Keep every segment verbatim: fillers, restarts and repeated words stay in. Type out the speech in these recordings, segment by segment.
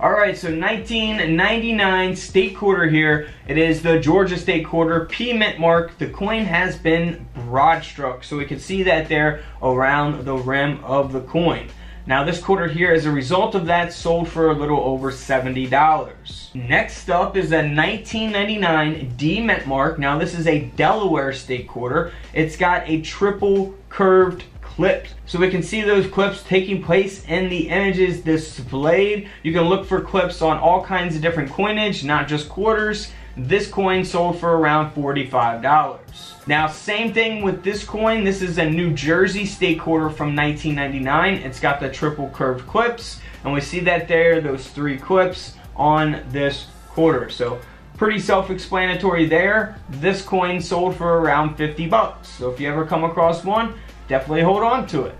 Alright, so nineteen ninety-nine state quarter here. It is the Georgia state quarter, P mint mark. The coin has been broad struck, so we can see that there around the rim of the coin. Now this quarter here, as a result of that, sold for a little over seventy dollars. Next up is the nineteen ninety-nine D mint mark. Now this is a Delaware state quarter. It's got a triple curved clips. So we can see those clips taking place in the images displayed. You can look for clips on all kinds of different coinage, not just quarters. This coin sold for around forty-five dollars. Now, same thing with this coin. This is a New Jersey state quarter from nineteen ninety-nine. It's got the triple curved clips, and we see that there, those three clips on this quarter. So pretty self-explanatory there. This coin sold for around fifty bucks. So if you ever come across one, definitely hold on to it.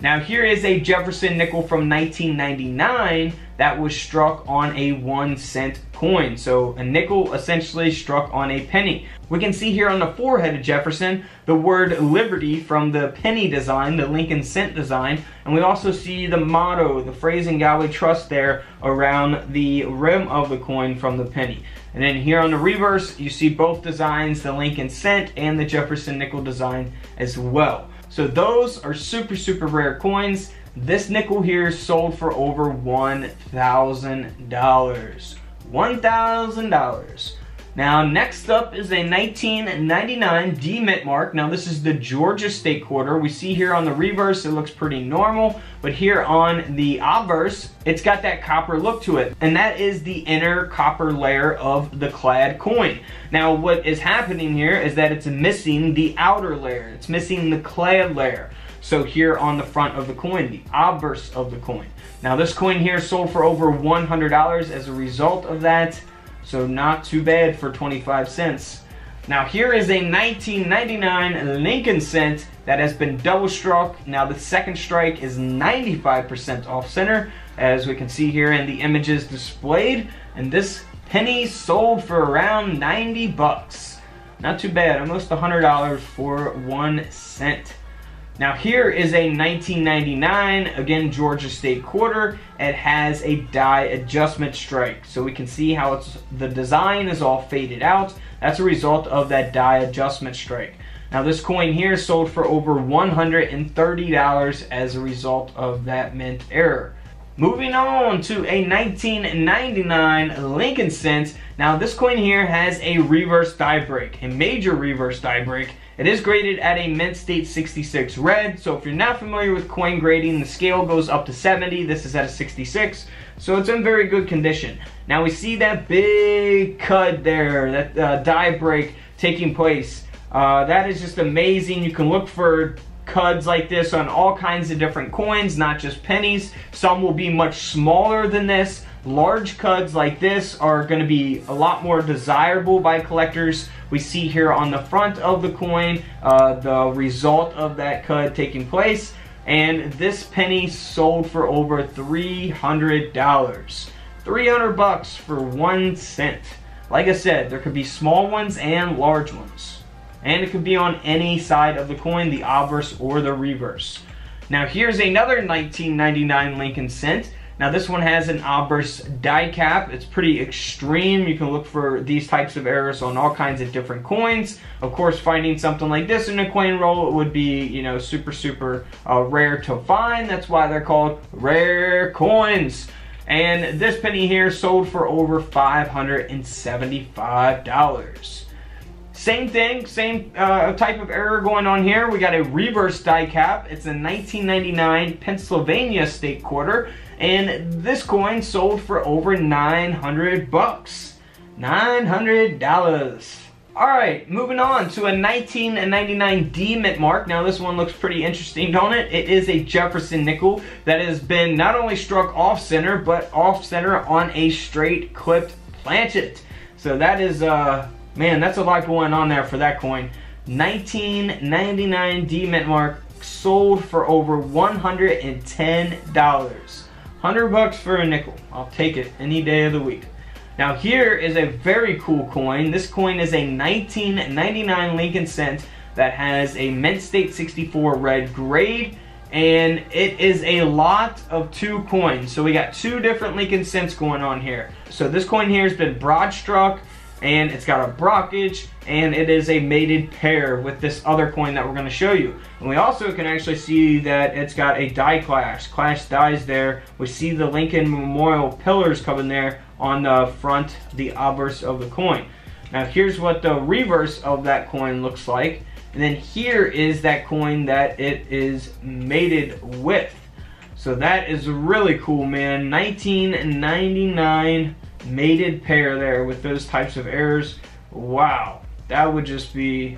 Now here is a Jefferson nickel from nineteen ninety-nine that was struck on a one cent coin. So a nickel essentially struck on a penny. We can see here on the forehead of Jefferson the word liberty from the penny design, the Lincoln cent design. And we also see the motto, the phrase "In God We Trust" there around the rim of the coin from the penny. And then here on the reverse, you see both designs, the Lincoln cent and the Jefferson nickel design as well. So those are super, super rare coins. This nickel here sold for over one thousand dollars. one thousand dollars. Now, next up is a nineteen ninety-nine D mint mark. Now, this is the Georgia state quarter. We see here on the reverse, it looks pretty normal, but here on the obverse, it's got that copper look to it, and that is the inner copper layer of the clad coin. Now, what is happening here is that it's missing the outer layer. It's missing the clad layer. So here on the front of the coin, the obverse of the coin. Now, this coin here sold for over one hundred dollars as a result of that. So not too bad for twenty-five cents. Now here is a nineteen ninety-nine Lincoln cent that has been double struck. Now the second strike is ninety-five percent off center, as we can see here in the images displayed. And this penny sold for around ninety bucks. Not too bad, almost one hundred dollars for one cent. Now here is a nineteen ninety-nine, again, Georgia state quarter. It has a die adjustment strike. So we can see how it's, the design is all faded out. That's a result of that die adjustment strike. Now this coin here sold for over one hundred thirty dollars as a result of that mint error. Moving on to a nineteen ninety-nine Lincoln cent. Now this coin here has a reverse die break, a major reverse die break. It is graded at a mint state sixty-six red, so if you're not familiar with coin grading, the scale goes up to seventy, this is at a sixty-six, so it's in very good condition. Now we see that big cut there, that uh, die break taking place. Uh, that is just amazing. You can look for cuts like this on all kinds of different coins, not just pennies. Some will be much smaller than this. Large cuts like this are going to be a lot more desirable by collectors. We see here on the front of the coin uh, the result of that cut taking place, and this penny sold for over three hundred dollars. three hundred bucks for one cent. Like I said, there could be small ones and large ones, and it could be on any side of the coin, the obverse or the reverse. Now here's another nineteen ninety-nine Lincoln cent. Now this one has an obverse die cap. It's pretty extreme. You can look for these types of errors on all kinds of different coins. Of course, finding something like this in a coin roll would be, you know, super, super uh, rare to find. That's why they're called rare coins. And this penny here sold for over five hundred seventy-five dollars. Same thing, same uh, type of error going on here. We got a reverse die cap. It's a nineteen ninety-nine Pennsylvania state quarter, and this coin sold for over nine hundred bucks. nine hundred dollars. All right, moving on to a nineteen ninety-nine D mint mark. Now this one looks pretty interesting, don't it? It is a Jefferson nickel that has been not only struck off center, but off center on a straight clipped planchet. So that is, uh, man, that's a lot going on there for that coin. nineteen ninety-nine D mint mark, sold for over one hundred ten dollars. one hundred bucks for a nickel. I'll take it any day of the week. Now here is a very cool coin. This coin is a nineteen ninety-nine Lincoln cent that has a mint state sixty-four red grade. and it is a lot of two coins. So we got two different Lincoln cents going on here. So this coin here has been broad struck, and it's got a brockage, and it is a mated pair with this other coin that we're going to show you. And we also can actually see that it's got a die clash, clash dies there. We see the Lincoln Memorial pillars coming there on the front, the obverse of the coin. Now here's what the reverse of that coin looks like, and then here is that coin that it is mated with. So that is really cool, man. nineteen ninety-nine mated pair there with those types of errors. Wow, that would just be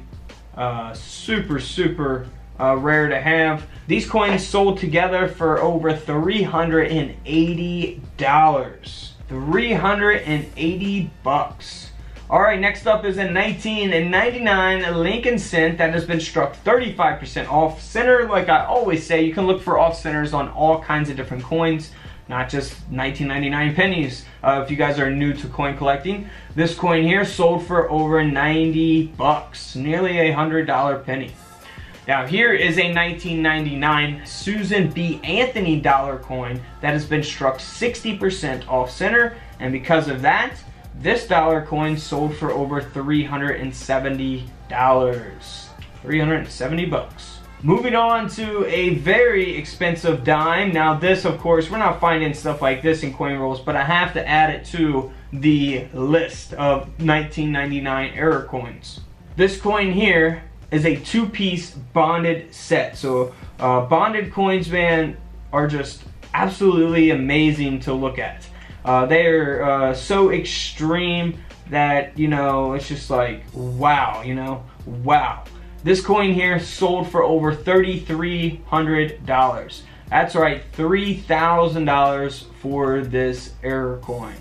uh, super super uh, rare to have. These coins sold together for over three hundred eighty dollars, three hundred eighty bucks. All right, next up is a nineteen ninety-nine Lincoln cent that has been struck thirty-five percent off center. Like I always say, you can look for off centers on all kinds of different coins, not just nineteen ninety-nine pennies. Uh, if you guys are new to coin collecting, this coin here sold for over ninety bucks, nearly a hundred dollar penny. Now here is a nineteen ninety-nine Susan B. Anthony dollar coin that has been struck sixty percent off center, and because of that, this dollar coin sold for over three hundred seventy dollars, three hundred seventy bucks. Moving on to a very expensive dime. Now this, of course, we're not finding stuff like this in coin rolls, but I have to add it to the list of nineteen ninety-nine error coins. This coin here is a two-piece bonded set. So uh, bonded coins, man, are just absolutely amazing to look at. Uh, they are uh, so extreme that, you know, it's just like, wow, you know, wow. This coin here sold for over thirty-three hundred dollars. That's right, three thousand dollars for this error coin.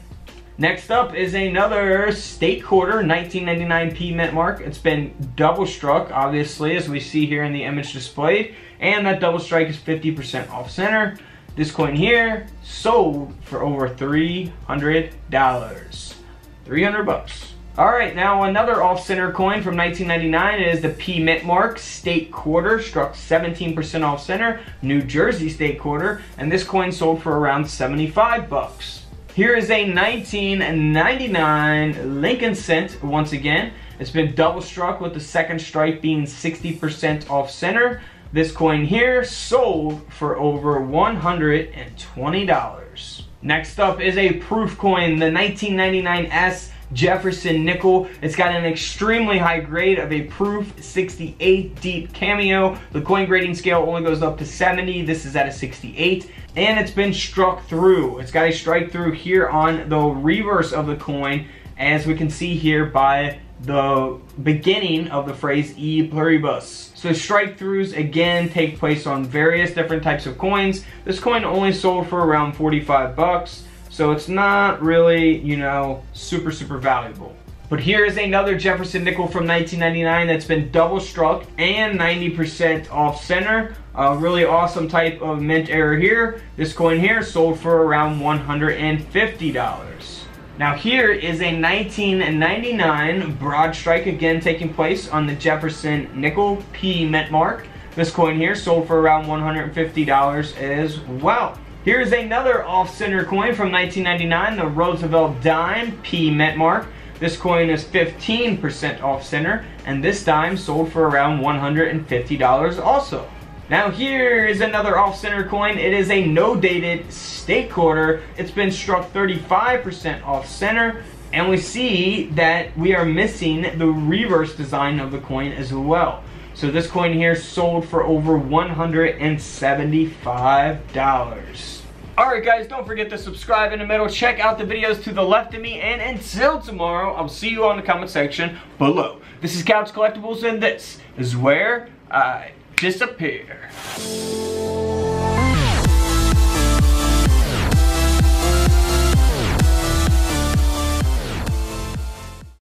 Next up is another state quarter, nineteen ninety-nine P mint mark. It's been double struck, obviously, as we see here in the image displayed, and that double strike is fifty percent off center. This coin here sold for over three hundred dollars, three hundred bucks. All right, now another off-center coin from nineteen ninety-nine is the P mint mark state quarter, struck seventeen percent off-center, New Jersey state quarter, and this coin sold for around seventy-five bucks. Here is a nineteen ninety-nine Lincoln cent once again. It's been double struck with the second strike being sixty percent off-center. This coin here sold for over one hundred twenty dollars. Next up is a proof coin, the nineteen ninety-nine S Jefferson nickel. It's got an extremely high grade of a proof sixty-eight deep cameo. The coin grading scale only goes up to seventy. This is at a sixty-eight, and it's been struck through. It's got a strike through here on the reverse of the coin, as we can see here by the beginning of the phrase E pluribus. So strike throughs again take place on various different types of coins. This coin only sold for around forty-five bucks. So it's not really, you know, super, super valuable. But here is another Jefferson nickel from nineteen ninety-nine that's been double struck and ninety percent off center. A really awesome type of mint error here. This coin here sold for around one hundred fifty dollars. Now here is a nineteen ninety-nine broad strike again taking place on the Jefferson nickel P mint mark. This coin here sold for around one hundred fifty dollars as well. Here's another off-center coin from nineteen ninety-nine, the Roosevelt dime, P mint mark. This coin is fifteen percent off-center, and this dime sold for around one hundred fifty dollars also. Now here is another off-center coin. It is a no-dated state quarter. It's been struck thirty-five percent off-center, and we see that we are missing the reverse design of the coin as well. So this coin here sold for over one hundred seventy-five dollars. Alright guys, don't forget to subscribe in the middle. Check out the videos to the left of me. And until tomorrow, I'll see you on the comment section below. This is Couch Collectibles, and this is where I disappear.